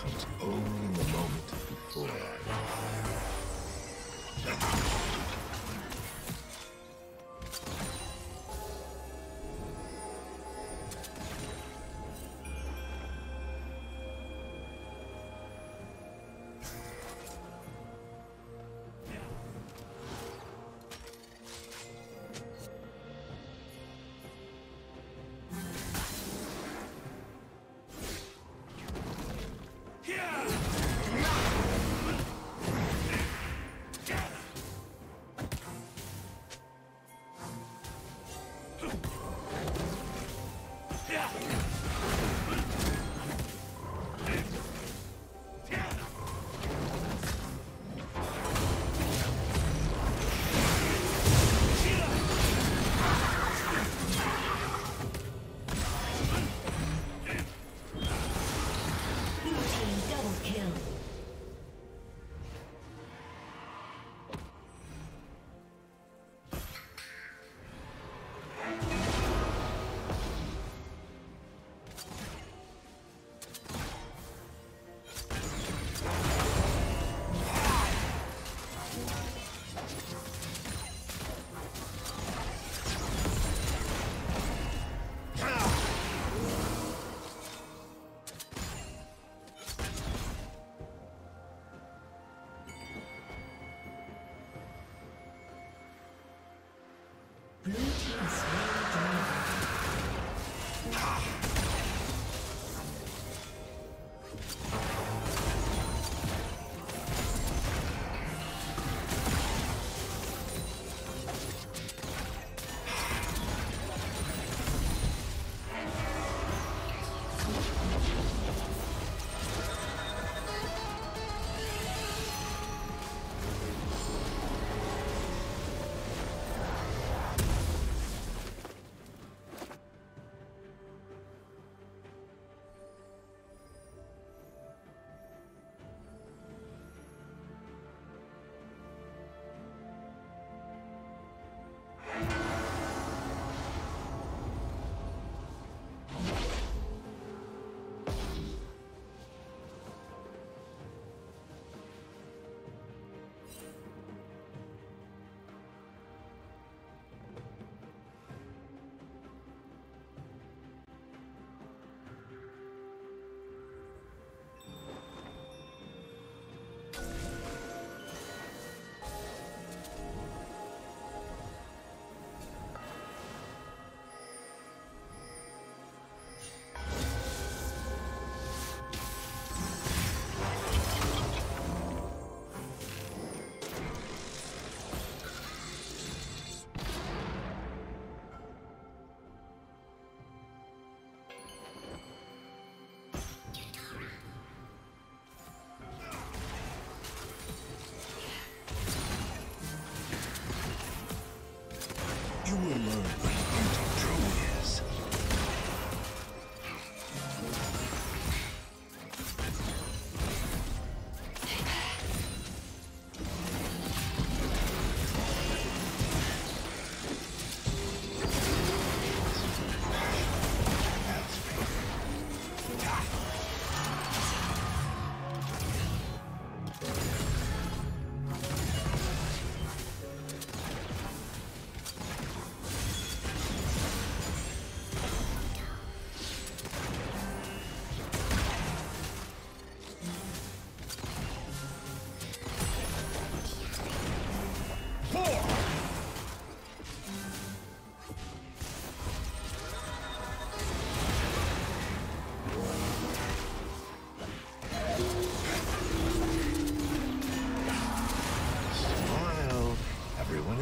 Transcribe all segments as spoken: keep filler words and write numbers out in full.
Comes only in the moment before.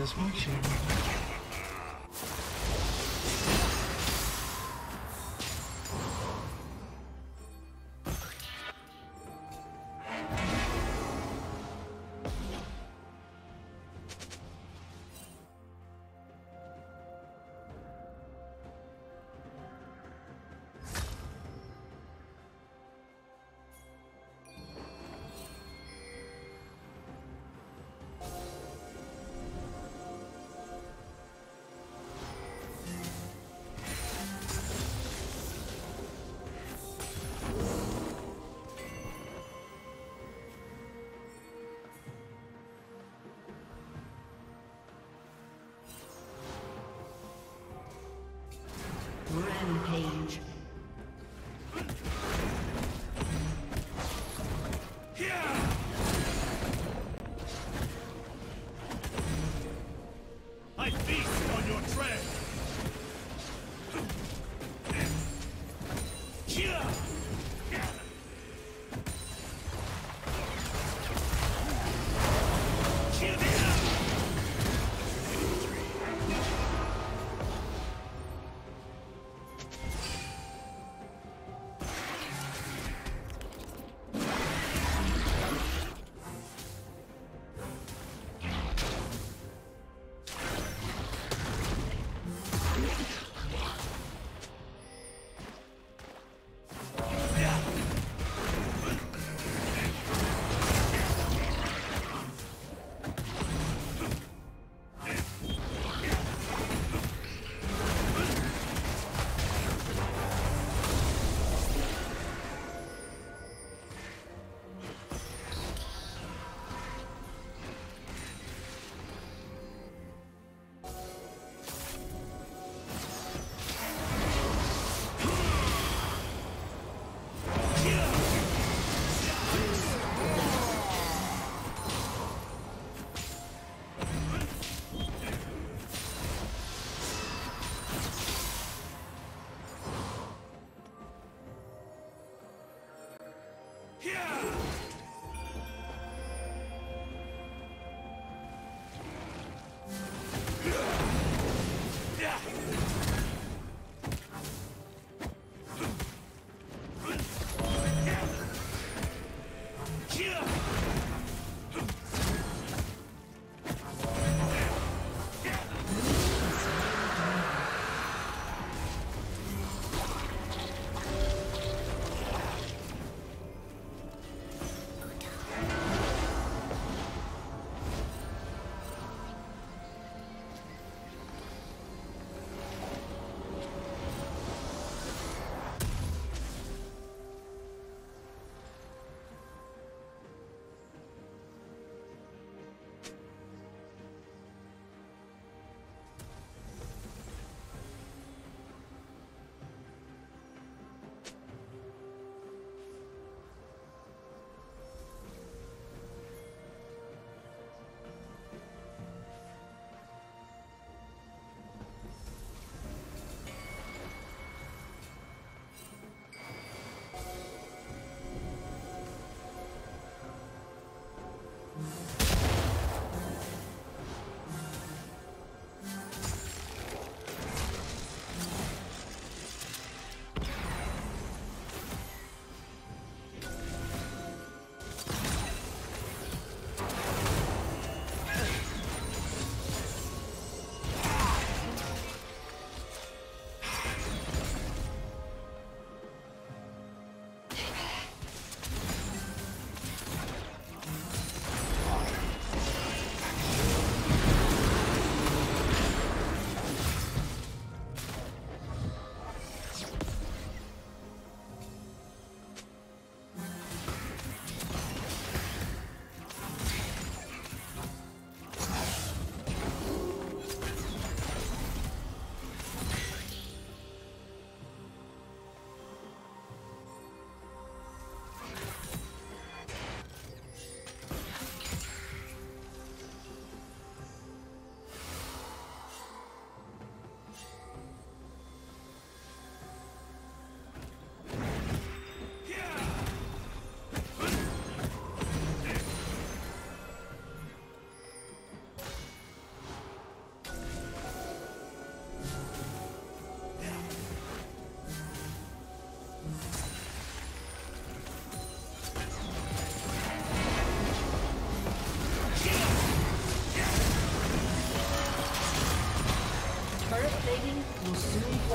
as much anymore.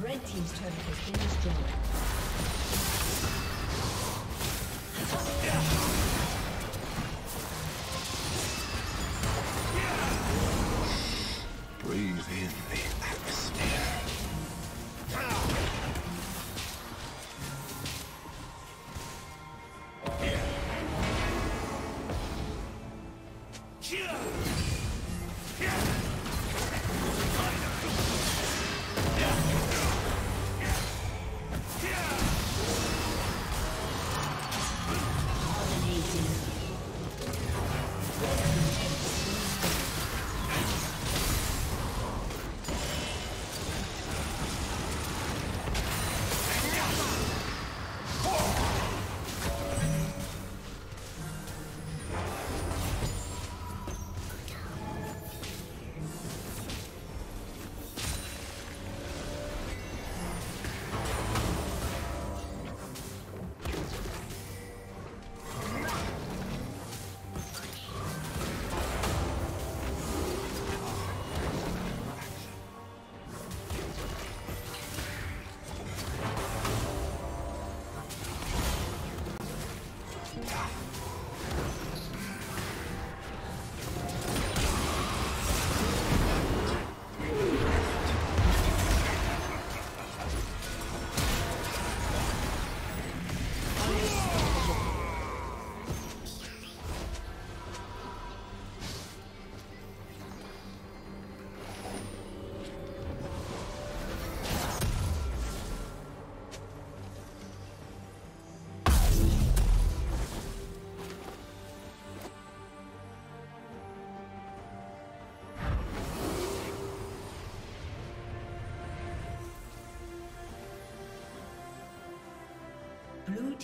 Red team's turret has been destroyed. Yeah. Blue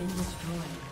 Been destroyed.